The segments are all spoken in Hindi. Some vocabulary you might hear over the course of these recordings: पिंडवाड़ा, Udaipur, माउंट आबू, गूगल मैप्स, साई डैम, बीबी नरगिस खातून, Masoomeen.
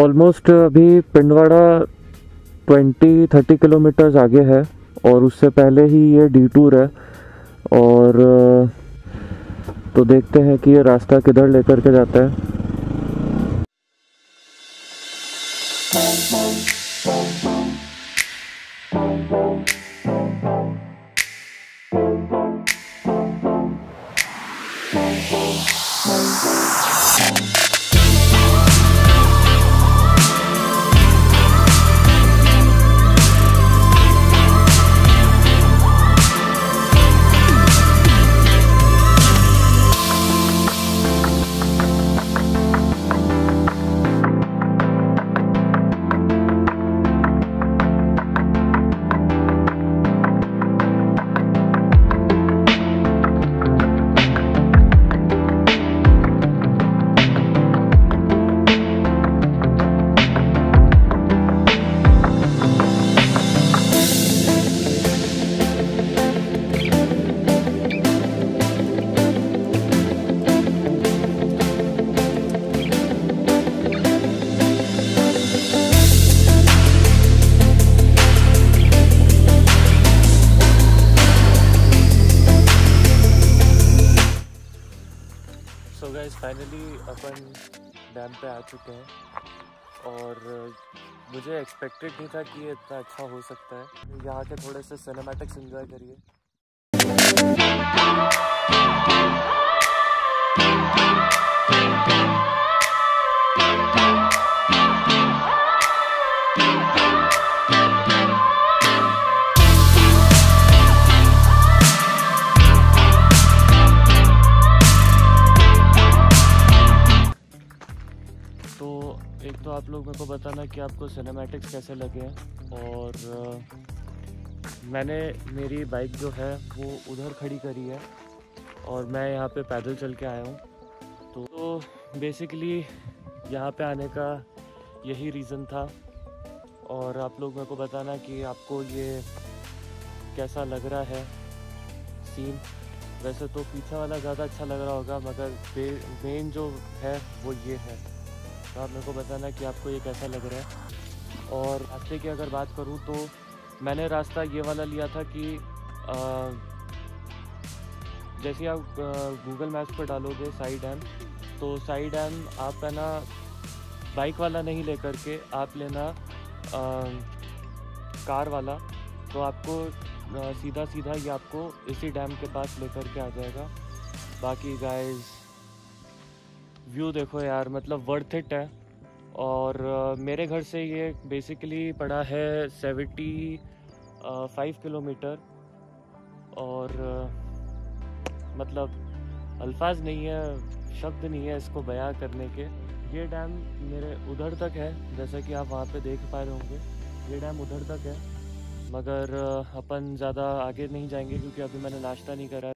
ऑलमोस्ट अभी पिंडवाड़ा 20-30 किलोमीटर्स आगे है और उससे पहले ही ये डिटूर है। और तो देखते हैं कि ये रास्ता किधर लेकर के जाता है। फाइनली अपन डैम पे आ चुके हैं और मुझे एक्सपेक्टेड नहीं था कि ये इतना अच्छा हो सकता है। यहाँ के थोड़े से सिनेमैटिक्स एंजॉय करिए। एक तो आप लोग मेरे को बताना कि आपको सिनेमैटिक्स कैसे लगे हैं। और मैंने मेरी बाइक जो है वो उधर खड़ी करी है और मैं यहाँ पे पैदल चल के आया हूँ। तो बेसिकली यहाँ पे आने का यही रीज़न था। और आप लोग मेरे को बताना कि आपको ये कैसा लग रहा है सीन। वैसे तो पीछे वाला ज़्यादा अच्छा लग रहा होगा मगर मेन जो है वो ये है। तो आप मेरे को बताना कि आपको ये कैसा लग रहा है। और रास्ते की अगर बात करूँ तो मैंने रास्ता ये वाला लिया था कि जैसे आप गूगल मैप्स पर डालोगे साई डैम, तो साई डैम आप है ना बाइक वाला नहीं लेकर के आप लेना कार वाला। तो आपको सीधा ये आपको इसी डैम के पास लेकर के आ जाएगा। बाकी गाइस व्यू देखो यार, मतलब वर्थ इट है। और मेरे घर से ये बेसिकली पड़ा है 75 किलोमीटर। और मतलब अल्फाज नहीं है, शब्द नहीं है इसको बयां करने के। ये डैम मेरे उधर तक है, जैसा कि आप वहाँ पे देख पा रहे होंगे ये डैम उधर तक है। मगर अपन ज़्यादा आगे नहीं जाएंगे क्योंकि अभी मैंने नाश्ता नहीं करा।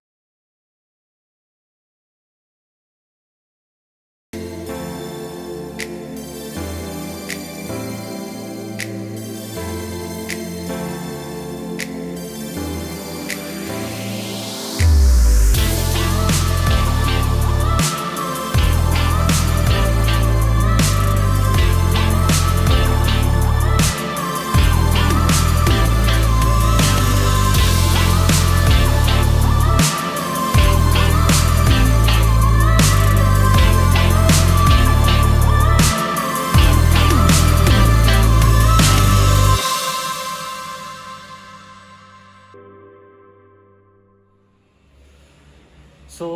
सो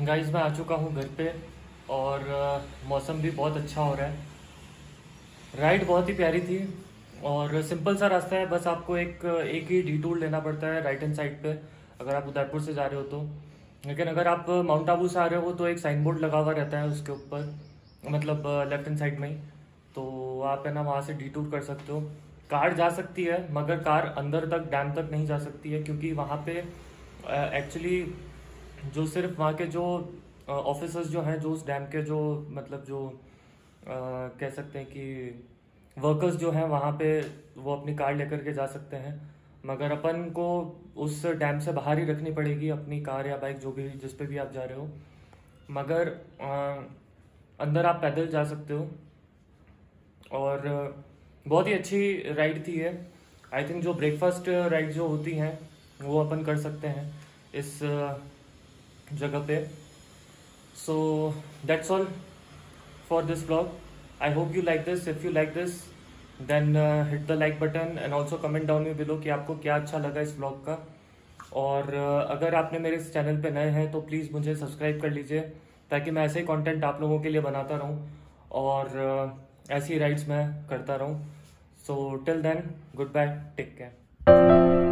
गाइज़ मैं आ चुका हूँ घर पे और मौसम भी बहुत अच्छा हो रहा है। राइड बहुत ही प्यारी थी और सिंपल सा रास्ता है, बस आपको एक ही डिटूर लेना पड़ता है राइट हैंड साइड पे अगर आप उदयपुर से जा रहे हो तो। लेकिन अगर आप माउंट आबू से आ रहे हो तो एक साइन बोर्ड लगा हुआ रहता है उसके ऊपर, मतलब लेफ्ट हैंड साइड में ही, तो आप है ना वहाँ से डिटूर कर सकते हो। कार जा सकती है मगर कार अंदर तक डैम तक नहीं जा सकती है क्योंकि वहाँ पे एक्चुअली जो सिर्फ वहाँ के जो ऑफिसर्स जो हैं, जो उस डैम के जो मतलब जो कह सकते हैं कि वर्कर्स जो हैं वहाँ पे, वो अपनी कार लेकर के जा सकते हैं। मगर अपन को उस डैम से बाहर ही रखनी पड़ेगी अपनी कार या बाइक, जो भी जिस पे भी आप जा रहे हो। मगर अंदर आप पैदल जा सकते हो। और बहुत ही अच्छी राइड थी है। आई थिंक जो ब्रेकफास्ट राइड जो होती हैं वो अपन कर सकते हैं इस जगह पे। So that's all for this blog. I hope you like this. If you like this then hit the like button and also comment down में बिलो कि आपको क्या अच्छा लगा इस ब्लॉग का। और अगर आपने मेरे इस चैनल पे नए हैं तो प्लीज़ मुझे सब्सक्राइब कर लीजिए ताकि मैं ऐसे ही कंटेंट आप लोगों के लिए बनाता रहूँ और ऐसी राइड्स मैं करता रहूँ। So till then goodbye, take care.